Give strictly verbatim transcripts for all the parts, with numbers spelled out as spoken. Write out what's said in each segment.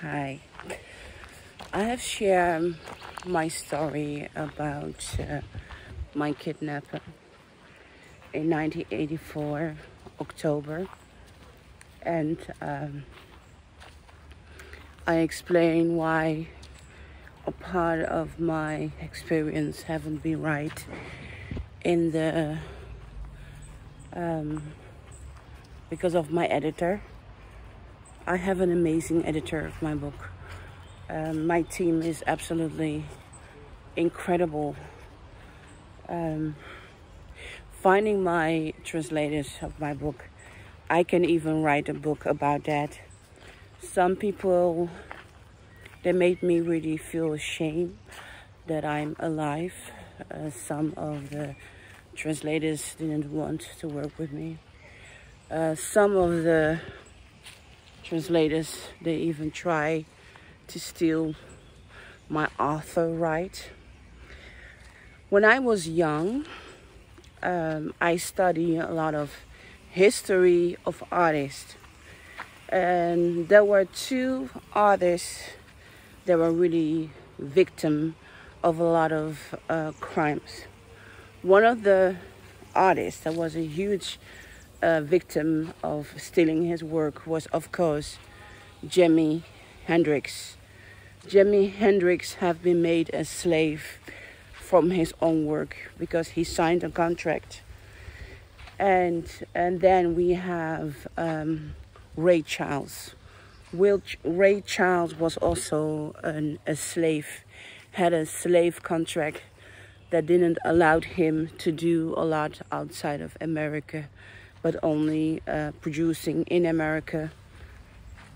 Hi. I have shared my story about uh, my kidnapper in nineteen eighty-four, October. And um, I explain why a part of my experience haven't been right in the... Um, because of my editor. I have an amazing editor of my book. Um, my team is absolutely incredible. Um, finding my translators of my book, I can even write a book about that. Some people, they made me really feel ashamed that I'm alive. Uh, some of the translators didn't want to work with me. Uh, some of the translators, they even try to steal my author right. When I was young, um, I studied a lot of history of artists. And there were two artists that were really victim of a lot of uh, crimes. One of the artists that was a huge uh, victim of stealing his work was, of course, Jimi Hendrix. Jimi Hendrix have been made a slave from his own work because he signed a contract. And and then we have um, Ray Charles. Will Ch Ray Charles was also an, a slave, had a slave contract that didn't allow him to do a lot outside of America, but only uh, producing in America.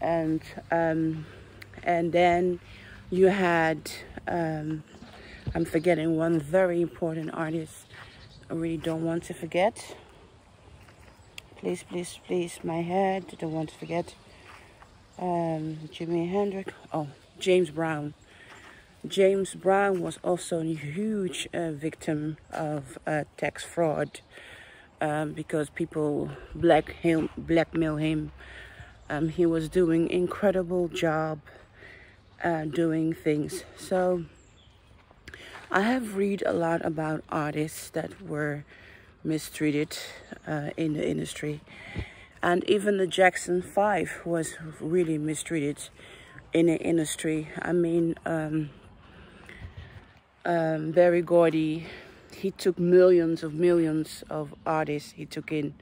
And um, and then you had, um, I'm forgetting one very important artist. I really don't want to forget. Please, please, please, my head, don't want to forget. Um, Jimi Hendrix, oh, James Brown. James Brown was also a huge uh, victim of uh, tax fraud um, because people black him, blackmail him. Um, he was doing incredible job uh, doing things. So I have read a lot about artists that were mistreated uh, in the industry. And even the Jackson Five was really mistreated in the industry. I mean... Um, Um, Berry Gordy, he took millions of millions of artists he took in,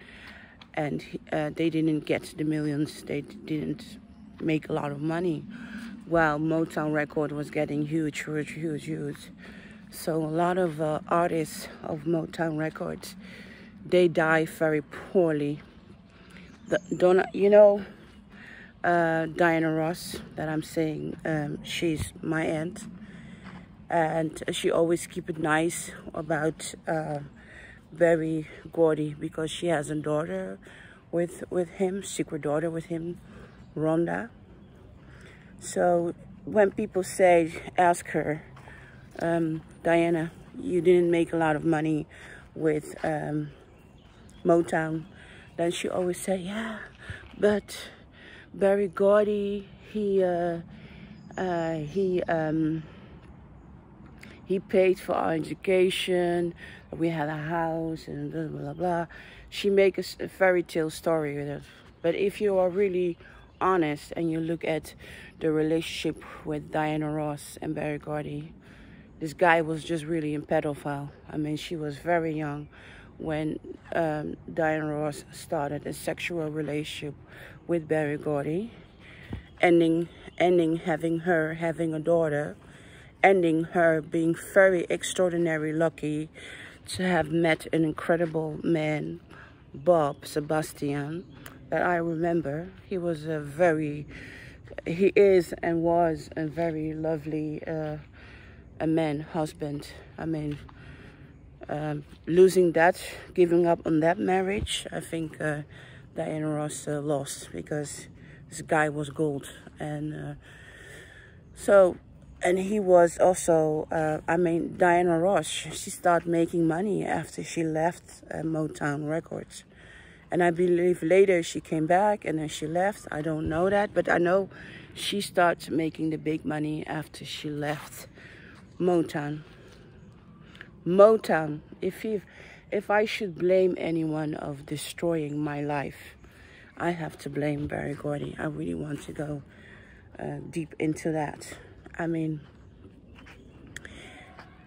and he, uh, they didn't get the millions, they didn't make a lot of money, while Motown Records was getting huge, huge, huge, huge. So a lot of uh, artists of Motown Records, they die very poorly. The, Donna, you know, uh, Diana Ross, that I'm saying, um, she's my aunt. And she always keep it nice about uh, Berry Gordy because she has a daughter with with him, secret daughter with him, Rhonda. So when people say, ask her, um, Diana, you didn't make a lot of money with um, Motown, then she always say, yeah, but Berry Gordy, he uh, uh, he. Um, He paid for our education, we had a house, and blah, blah, blah. She makes a fairy tale story with it. But if you are really honest and you look at the relationship with Diana Ross and Berry Gordy, this guy was just really a pedophile. I mean, she was very young when um, Diana Ross started a sexual relationship with Berry Gordy, ending, ending having her having a daughter, ending her being very extraordinary lucky to have met an incredible man, Bob Sebastian, that I remember. He was a very, he is and was a very lovely uh, a man, husband. I mean, um, losing that, giving up on that marriage, I think uh, Diana Ross uh, lost because this guy was gold. And uh, so, And he was also, uh, I mean, Diana Ross, she started making money after she left uh, Motown Records. And I believe later she came back and then she left. I don't know that, but I know she started making the big money after she left Motown. Motown, if, you, if I should blame anyone of destroying my life, I have to blame Berry Gordy. I really want to go uh, deep into that. I mean,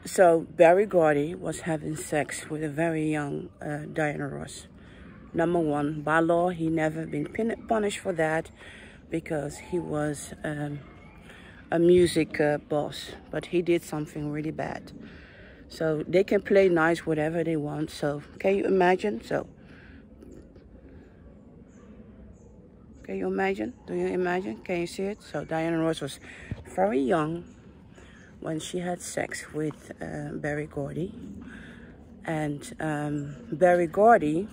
so Berry Gordy was having sex with a very young uh, Diana Ross. Number one, by law, he never been punished for that because he was um, a music uh, boss, but he did something really bad. So they can play nice whatever they want. So can you imagine? So can you imagine? Do you imagine? Can you see it? So Diana Ross was very young when she had sex with uh, Berry Gordy, and um, Berry Gordy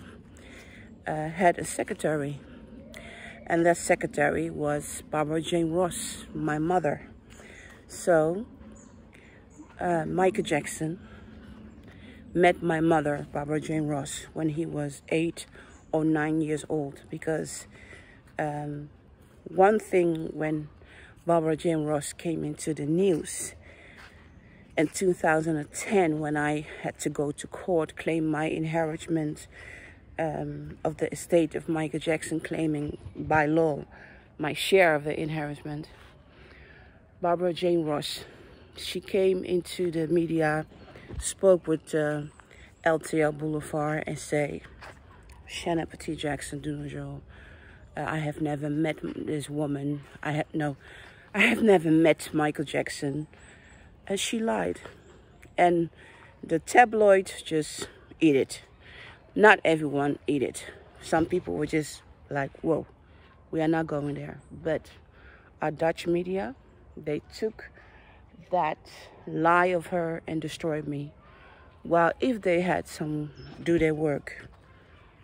Uh, had a secretary, and that secretary was Barbara Jane Ross, my mother. So uh, Michael Jackson met my mother, Barbara Jane Ross, when he was eight or nine years old, because um, one thing when Barbara Jane Ross came into the news in two thousand ten, when I had to go to court, claim my inheritance Um, of the estate of Michael Jackson, claiming by law my share of the inheritance. Barbara Jane Ross, she came into the media, spoke with uh, L T R Boulevard and say, Mocienne Petit Jackson, uh, I have never met this woman. I have no, I have never met Michael Jackson. And she lied. And the tabloid just eat it. Not everyone ate it. Some people were just like, whoa, we are not going there. But our Dutch media, they took that lie of her and destroyed me. While if they had some do their work,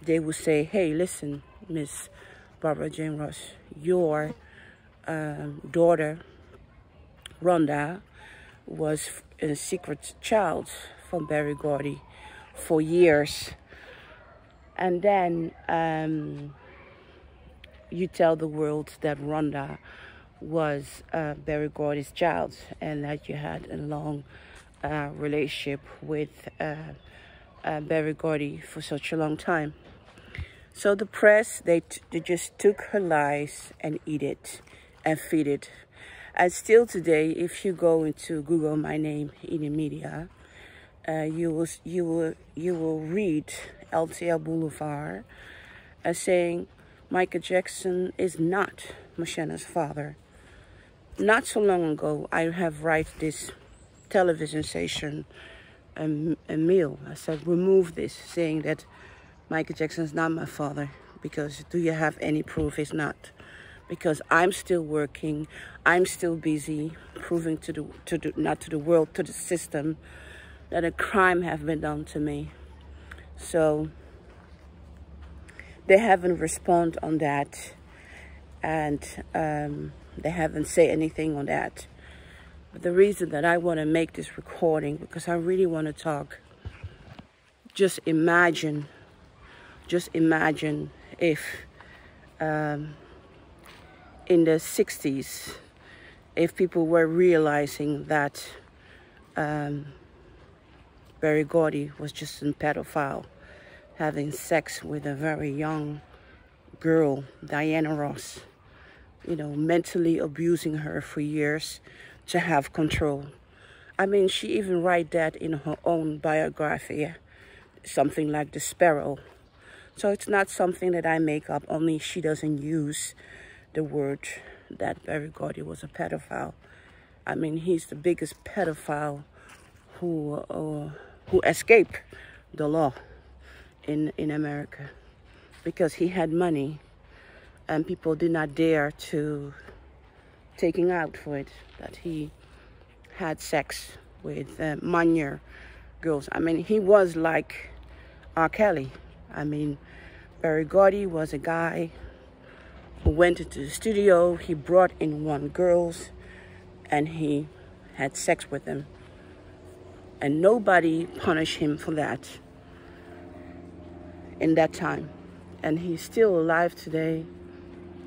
they would say, hey, listen, Miss Barbara Jane Ross, your um, daughter, Rhonda, was a secret child from Berry Gordy for years. And then um, you tell the world that Rhonda was uh, Berry Gordy's child and that you had a long uh, relationship with uh, uh, Berry Gordy for such a long time. So the press, they, t they just took her lies and eat it and feed it. And still today, if you go into Google my name in the media, uh, you will, you will, you will read L T R Boulevard uh, saying Michael Jackson is not Mocienne's father. Not so long ago, I have write this television station um, a mail. I said, remove this, saying that Michael Jackson is not my father, because do you have any proof he's not? Because I'm still working, I'm still busy proving to the, to the, not to the world, to the system, that a crime have been done to me. So they haven't responded on that, and um, they haven't said anything on that. But the reason that I want to make this recording, because I really want to talk. Just imagine, just imagine if um, in the sixties, if people were realizing that um, Berry Gordy was just a pedophile having sex with a very young girl, Diana Ross, you know, mentally abusing her for years to have control. I mean, she even write that in her own biography, something like The Sparrow. So it's not something that I make up, only she doesn't use the word that Berry Gordy was a pedophile. I mean, he's the biggest pedophile who uh, who escaped the law in, in America, because he had money and people did not dare to taking out for it, that he had sex with uh, minor girls. I mean, he was like R. Kelly. I mean, Berry Gordy was a guy who went into the studio, he brought in one girls and he had sex with them. And nobody punished him for that in that time. and he's still alive today.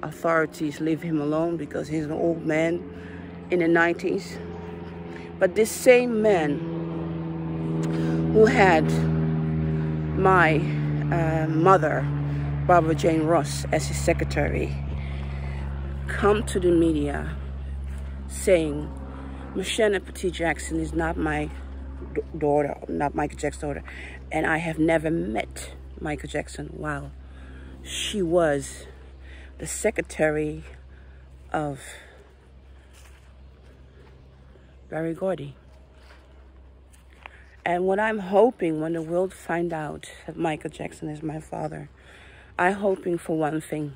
Authorities leave him alone because he's an old man in the nineties. But this same man who had my uh, mother, Barbara Jane Ross, as his secretary, come to the media saying, Mocienne Petit Jackson is not my daughter, not Michael Jackson's daughter, and I have never met Michael Jackson. Wow. She was the secretary of Berry Gordy. And what I'm hoping, when the world find out that Michael Jackson is my father, I'm hoping for one thing,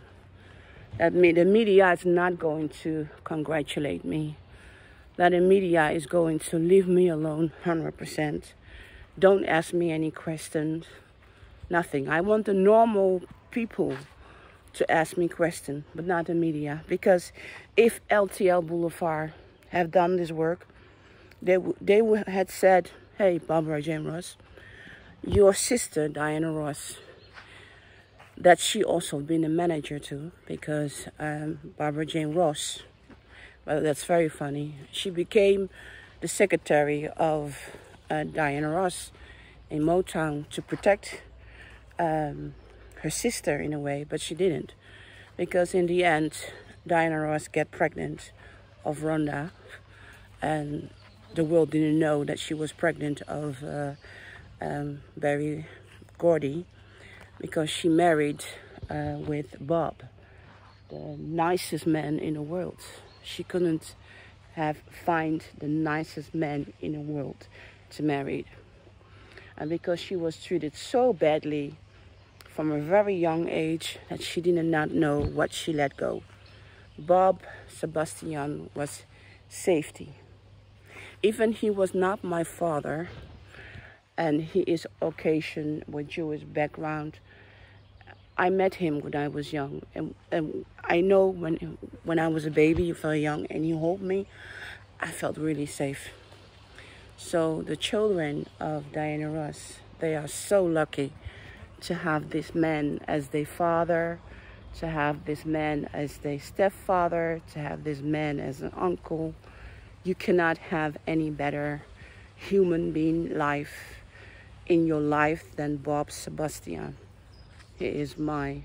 that me, the media is not going to congratulate me, that the media is going to leave me alone one hundred percent. Don't ask me any questions, nothing. I want the normal people to ask me questions, but not the media. Because if L T R Boulevard have done this work, they, they had said, hey, Barbara Jane Ross, your sister, Diana Ross, that she also been a manager too, because um, Barbara Jane Ross, well, that's very funny. She became the secretary of uh, Diana Ross in Motown to protect um, her sister in a way, but she didn't. Because in the end, Diana Ross got pregnant of Rhonda, and the world didn't know that she was pregnant of uh, um, Berry Gordy, because she married uh, with Bob, the nicest man in the world. She couldn't have find the nicest man in the world to marry. And because she was treated so badly from a very young age that she did not know what she let go. Bob Sebastian was safety. Even he was not my father, and he is Caucasian with Jewish background. I met him when I was young, and, and I know when when I was a baby, very young, and he held me, I felt really safe. So the children of Diana Ross, they are so lucky to have this man as their father, to have this man as their stepfather, to have this man as an uncle. You cannot have any better human being life in your life than Bob Sebastian. He is my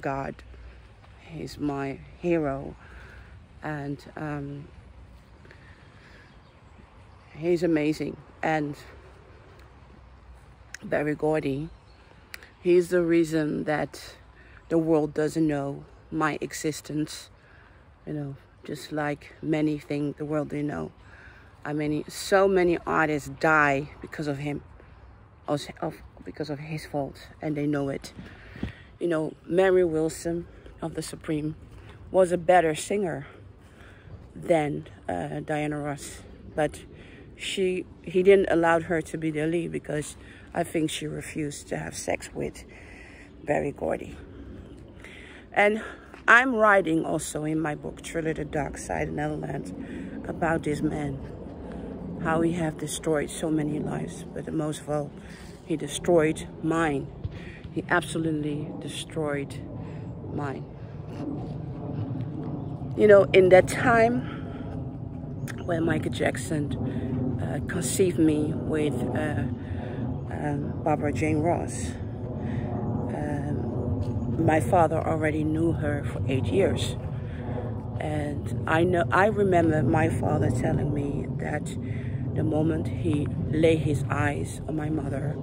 God. He is my hero. And um, he's amazing. And Berry Gordy, he's the reason that the world doesn't know my existence. You know, just like many things the world didn't know. I mean, so many artists die because of him. Of, because of his fault, and they know it. You know, Mary Wilson of the Supreme was a better singer than uh, Diana Ross, but she he didn't allow her to be the lead because I think she refused to have sex with Berry Gordy. And I'm writing also in my book, Thriller the Dark Side of the Netherlands, about this man. How he have destroyed so many lives, but most of all, he destroyed mine. He absolutely destroyed mine. You know, in that time when Michael Jackson uh, conceived me with uh, um, Barbara Jane Ross, um, my father already knew her for eight years, and I know I remember my father telling me that. The moment he lay his eyes on my mother,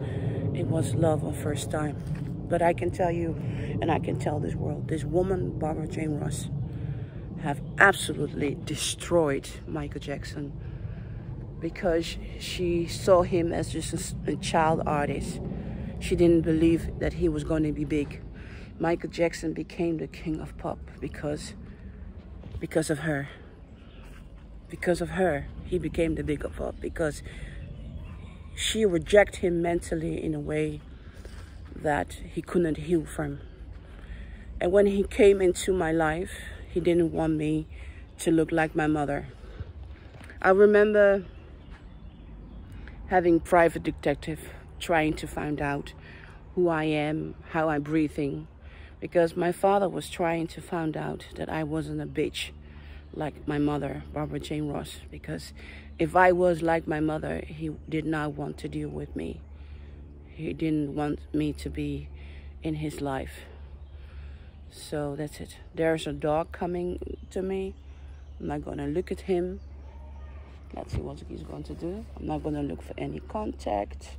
it was love on first time. But I can tell you, and I can tell this world, this woman, Barbara Jane Ross, have absolutely destroyed Michael Jackson, because she saw him as just a child artist. She didn't believe that he was going to be big. Michael Jackson became the king of pop because, because of her. Because of her, he became the big of her, because she rejected him mentally in a way that he couldn't heal from. And when he came into my life, he didn't want me to look like my mother. I remember having private detective trying to find out who I am, how I'm breathing, because my father was trying to find out that I wasn't a bitch like my mother, Barbara Jane Ross, because if I was like my mother, he did not want to deal with me. He didn't want me to be in his life. So that's it. There's a dog coming to me. I'm not gonna look at him. Let's see what he's going to do. I'm not gonna look for any contact.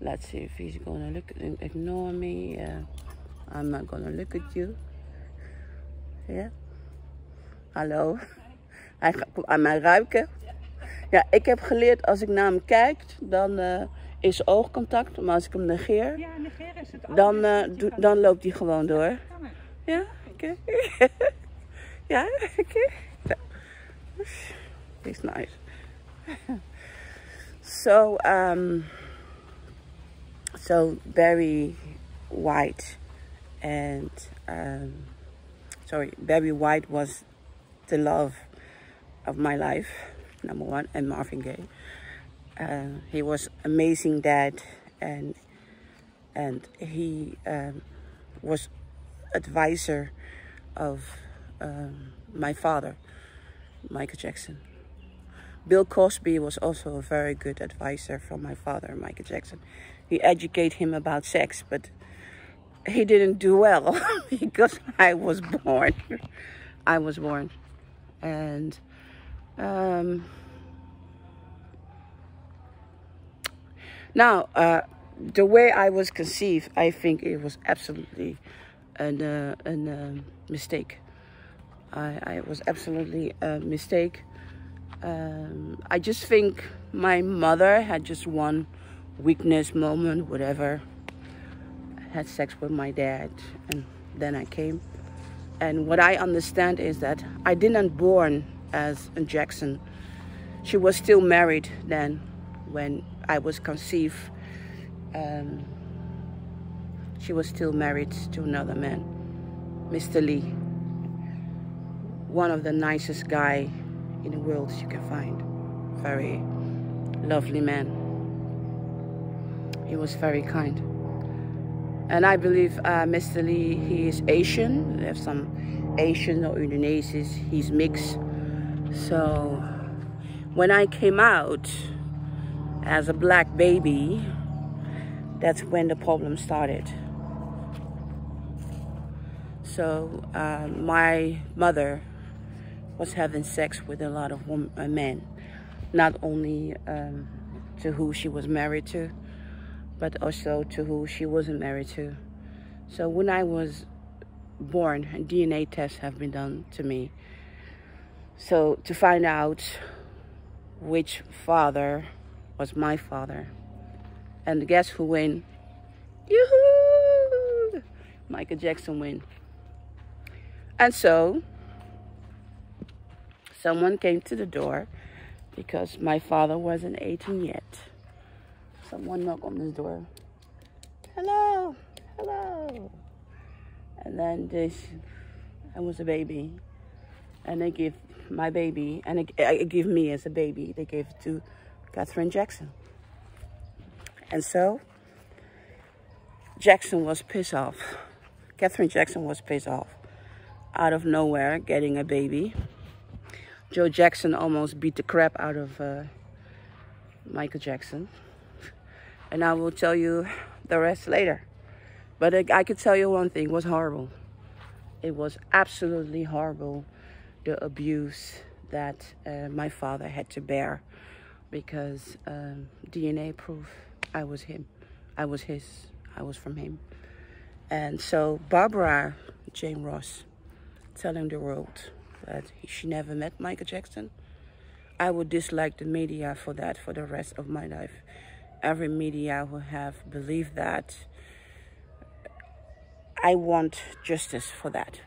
Let's see if he's gonna look at him, ignore me. Yeah. I'm not gonna look at you. Yeah. Hallo. Hij gaat aan mij ruiken. Ja, ik heb geleerd als ik naar hem kijk, dan uh, is oogcontact. Maar als ik hem negeer, ja, negeer is het dan, uh, do, dan loopt hij gewoon door. Ja, oké. Okay. Ja, oké. Okay. It's nice. So, um, so Berry White and um, sorry, Berry White was the love of my life, number one, and Marvin Gaye. Uh, he was amazing dad, and and he um, was advisor of um, my father, Michael Jackson. Bill Cosby was also a very good advisor from my father, Michael Jackson. He educated him about sex, but he didn't do well because I was born. I was born. And um, now, uh, the way I was conceived, I think it was absolutely an, uh, an um, mistake. I, I was absolutely a mistake. Um, I just think my mother had just one weakness moment, whatever. I had sex with my dad, and then I came. And what I understand is that I didn't born as a Jackson. She was still married then, when I was conceived. Um, she was still married to another man, Mister Lee. One of the nicest guy in the world you can find. Very lovely man. He was very kind. And I believe uh, Mister Lee, he is Asian. They have some Asian or Indonesians. He's mixed. So when I came out as a black baby, that's when the problem started. So uh, my mother was having sex with a lot of women, uh, men, not only um, to who she was married to, but also to who she wasn't married to. So when I was born, D N A tests have been done to me. So to find out which father was my father. And guess who win? Yoo-hoo! Michael Jackson win. And so, someone came to the door because my father wasn't eighteen yet. Someone knocked on this door. Hello, hello. And then this, I was a baby. And they gave my baby, and it, it gave me as a baby, they gave it to Katherine Jackson. And so, Jackson was pissed off. Katherine Jackson was pissed off. Out of nowhere, getting a baby. Joe Jackson almost beat the crap out of uh, Michael Jackson. And I will tell you the rest later. But I, I could tell you one thing, it was horrible. It was absolutely horrible, the abuse that uh, my father had to bear. Because um, D N A proof, I was him. I was his, I was from him. And so Barbara Jane Ross, telling the world that she never met Michael Jackson. I would dislike the media for that for the rest of my life. Every media will have believed that. I want justice for that.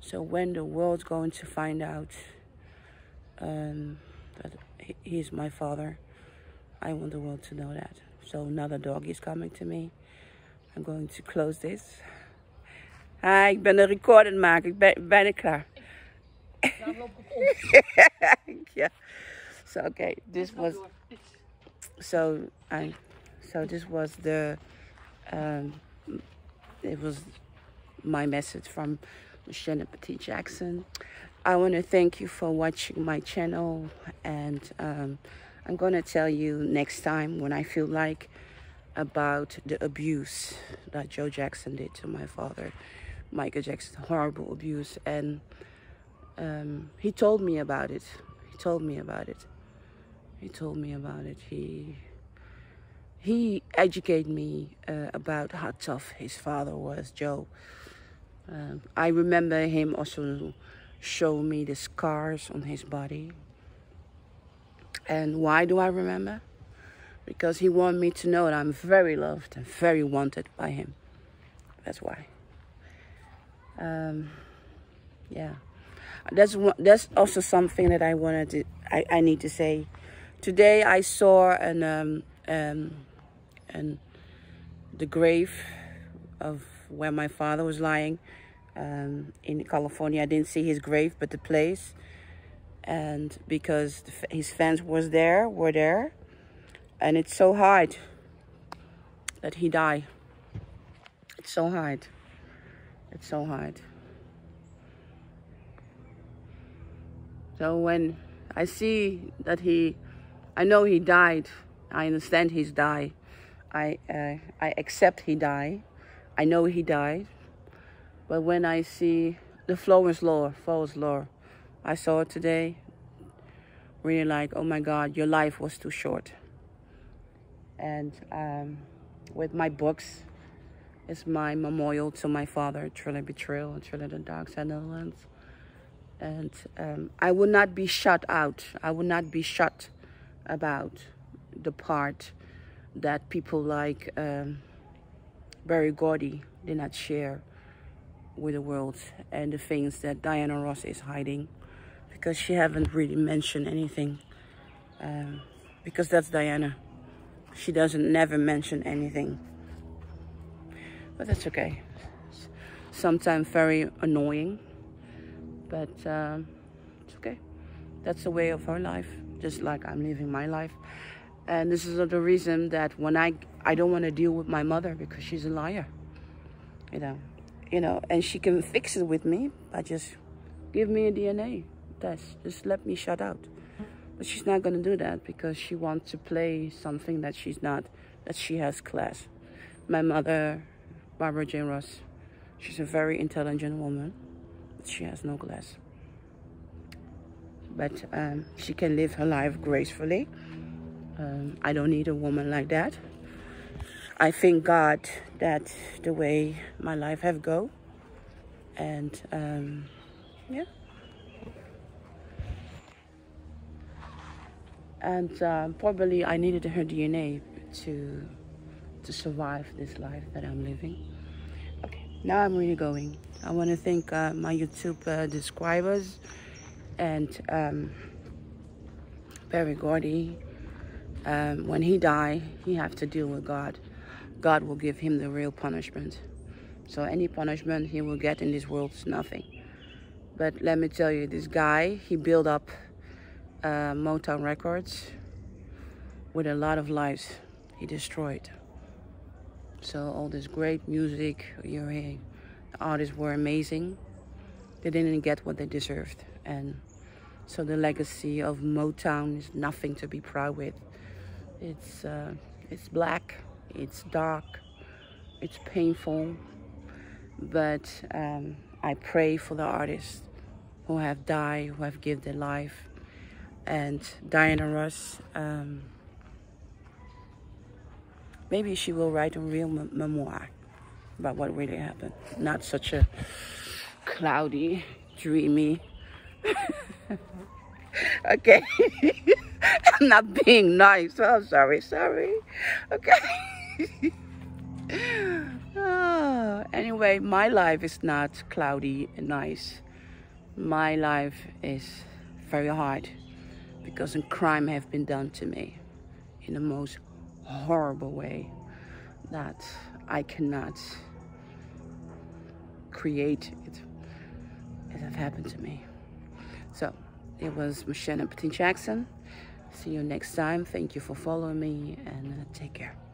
So when the world's going to find out um, that he is my father, I want the world to know that. So another dog is coming to me. I'm going to close this. Ah, ik ben een record aan het maken. Ik ben bijna klaar. Dan loop ik op. Yeah. So okay, this was so I so this was the um, it was my message from Mocienne Petit Jackson. I want to thank you for watching my channel, and um, I'm going to tell you next time when I feel like about the abuse that Joe Jackson did to my father, Michael Jackson, horrible abuse. And um, he told me about it. He told me about it. He told me about it. He he educated me uh, about how tough his father was, Joe. Um, I remember him also show me the scars on his body. And why do I remember? Because he wanted me to know that I'm very loved and very wanted by him. That's why. Um, yeah, that's one, that's also something that I wanted to. I, I need to say. Today I saw an um um and the grave of where my father was lying. Um, in California, I didn't see his grave, but the place, and because the, his fans was there, were there, and it's so hard that he died. It's so hard. It's so hard. So when I see that he, I know he died. I understand he's died. I uh, I accept he died. I know he died. But when I see the Florence Law, Florence Law, I saw it today, really like, oh my God, your life was too short. And um, with my books, it's my memorial to my father, Thriller Betrayal, and Thriller the Dark Side of the Netherlands. And um, I will not be shut out. I will not be shut about the part that people like um, Berry Gordy did not share with the world, and the things that Diana Ross is hiding, because she haven't really mentioned anything, um, because that's Diana. She doesn't never mention anything, but that's okay. Sometimes very annoying, but um, it's okay. That's the way of her life, just like I'm living my life. And this is the reason that when I I don't want to deal with my mother, because she's a liar, you know. You know, and she can fix it with me by just give me a D N A test. Just let me shut out. But she's not going to do that, because she wants to play something that she's not, that she has class. My mother, Barbara Jane Ross, she's a very intelligent woman, but she has no class. But um, she can live her life gracefully. Um, I don't need a woman like that. I thank God that the way my life have go, and um, yeah, and uh, probably I needed her D N A to to survive this life that I'm living. Okay, now I'm really going. I want to thank uh, my YouTube uh, subscribers, and um, Berry Gordy. Um, when he die, he have to deal with God. God will give him the real punishment. So any punishment he will get in this world is nothing. But let me tell you, this guy, he built up uh, Motown Records with a lot of lives he destroyed. So all this great music you're hearing, the artists were amazing. They didn't get what they deserved. And so the legacy of Motown is nothing to be proud with. It's, uh, it's black. It's dark, it's painful, but um, I pray for the artists who have died, who have given their life. And Diana Ross, um, maybe she will write a real me memoir about what really happened. Not such a cloudy, dreamy. Okay, I'm not being nice. Oh, I'm sorry, sorry. Okay. Oh, anyway, my life is not cloudy and nice. My life is very hard, because a crime have been done to me in the most horrible way that I cannot create it. It have happened to me. So it was Mocienne Petit Jackson. See you next time. Thank you for following me, and uh, take care.